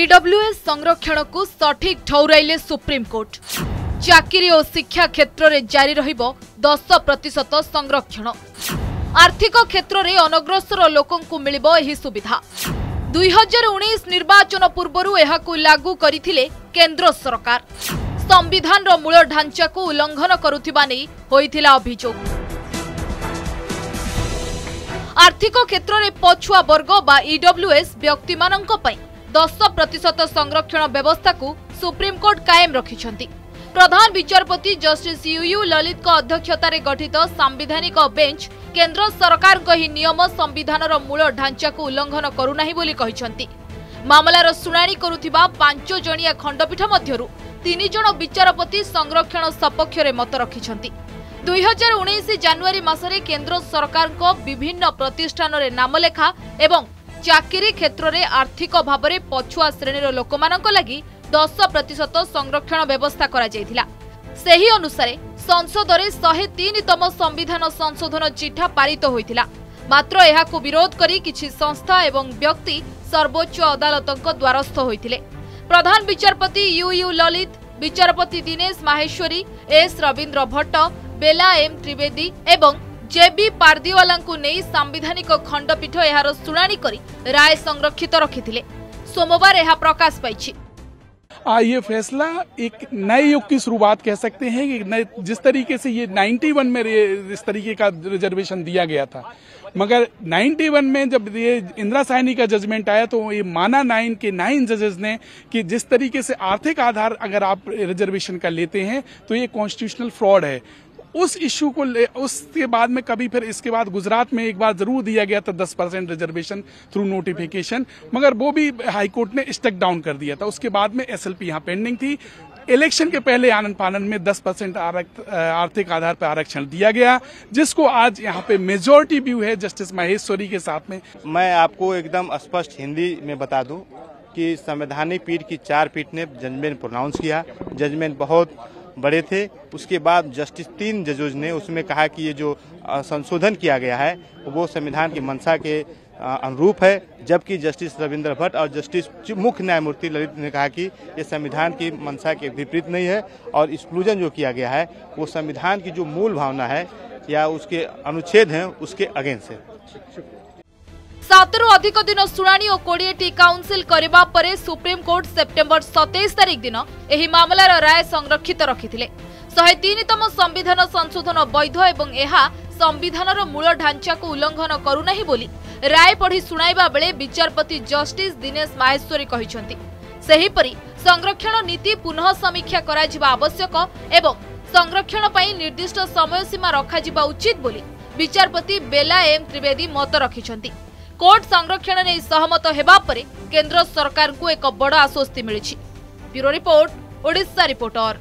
EWS संरक्षण को सठिक ठौराइले सुप्रीमकोर्ट। चाकरी और शिक्षा क्षेत्र में जारी रहिबो 10% संरक्षण। आर्थिक क्षेत्र में अनग्रसर लोकंकु मिलिबो एही सुविधा। 2019 निर्वाचन पूर्वरु एहाकु लागू करिथिले केंद्र सरकार। संविधान रो मूल ढांचा को उल्लंघन करुथिबा नै होइथिला अभियोग। आर्थिक क्षेत्र में पछुआ वर्ग बा ईडब्ल्यूएस व्यक्ति माननक पई 10% संरक्षण व्यवस्था को सुप्रीमकोर्ट कायम रखिछंती। प्रधान विचारपति जस्टिस यू.यू. ललित को अध्यक्षता रे गठित संवैधानिक बेंच केंद्र सरकार को ही नियम संविधान रो मूल ढांचा को उल्लंघन करू नाही बोली कहिसंती। मामलार सुनानी करूथिबा 5 जणिया खंडपीठ मध्यरु 3 जण विचारपति संरक्षण सपक्ष रे मत रखिछंती। 2019 जनवरी मासरे केंद्र सरकार को विभिन्न प्रतिष्ठान रे नामलेखा एवं चाकरी क्षेत्र रे आर्थिक भाव में पछुआ श्रेणीर लोक लगी 10% संरक्षण व्यवस्था करा जायथिला। सेही अनुसार संसद रे 103तम संविधान संशोधन चिठा पारित होइथिला। मात्र एहाकु विरोध करी किछि संस्था एवं व्यक्ति सर्वोच्च अदालतक द्वारस्थ होइथिले। प्रधान विचारपति यू.यू. ललित, विचारपति दीनेश महेश्वरी, एस रवीन्द्र भट्ट, बेला एम त्रिवेदी एवं जेबी पारदीवालांकु नेई संवैधानिक खंडपीठ एहार सुनानी करी राय संरक्षित रखिथिले। सोमवार एहा प्रकाश पाइछि। ये फैसला एक नए युग की शुरुआत कह सकते हैं कि जिस तरीके से ये 91 में इस तरीके का रिजर्वेशन दिया गया था, मगर 91 में जब ये इंदिरा साहनी का जजमेंट आया तो ये माना 9 के 9 जजेस ने कि जिस तरीके से आर्थिक आधार अगर आप रिजर्वेशन का लेते हैं तो ये कॉन्स्टिट्यूशनल फ्रॉड है। उस इश्यू को उसके बाद में कभी फिर इसके बाद गुजरात में एक बार जरूर दिया गया था 10% रिजर्वेशन थ्रू नोटिफिकेशन, मगर वो भी हाईकोर्ट ने स्टेक डाउन कर दिया था। उसके बाद में एसएलपी यहाँ पेंडिंग थी। इलेक्शन के पहले आनंद पान में 10% आर्थिक आधार पर आरक्षण दिया गया, जिसको आज यहाँ पे मेजोरिटी व्यू है जस्टिस महेश्वरी के साथ में। मैं आपको एकदम स्पष्ट हिंदी में बता दूँ कि संवैधानिक पीठ की 4 पीठ ने जजमेंट प्रोनाउंस किया। जजमेंट बहुत बड़े थे। उसके बाद जस्टिस 3 जजोज ने उसमें कहा कि ये जो संशोधन किया गया है वो संविधान की मंशा के अनुरूप है, जबकि जस्टिस रविंद्र भट्ट और जस्टिस मुख्य न्यायमूर्ति ललित ने कहा कि ये संविधान की मंशा के विपरीत नहीं है और एक्सक्लूजन जो किया गया है वो संविधान की जो मूल भावना है या उसके अनुच्छेद हैं उसके अगेंस्ट है। 7रु अधिक दिन सुनानी और 20टी काउंसिल करबा परे सुप्रीम कोर्ट सेप्टेम्बर 27 तारिख दिन एही मामलार राय संरक्षित रखिथिले। 103तम संविधान संशोधन वैध एवं एहा संविधानर मूल ढांचा को उल्लंघन करू नाही बोली राय पढ़ी सुनाइबा बेले विचारपति जस्टिस दीनेश महेश्वरी कहिसंती। सेही परी संरक्षण नीति पुनः समीक्षा करा जिबा आवश्यक एवं संरक्षण पई निर्दिष्ट समय सीमा रखा जिबा उचित बोली विचारपति बेला एम त्रिवेदी मत रखिसंती। कोर्ट संरक्षण ने सहमत होगा पर केंद्र सरकार को एक बड़ा आश्वस्ति मिली। Bureau report, Odisha reporter.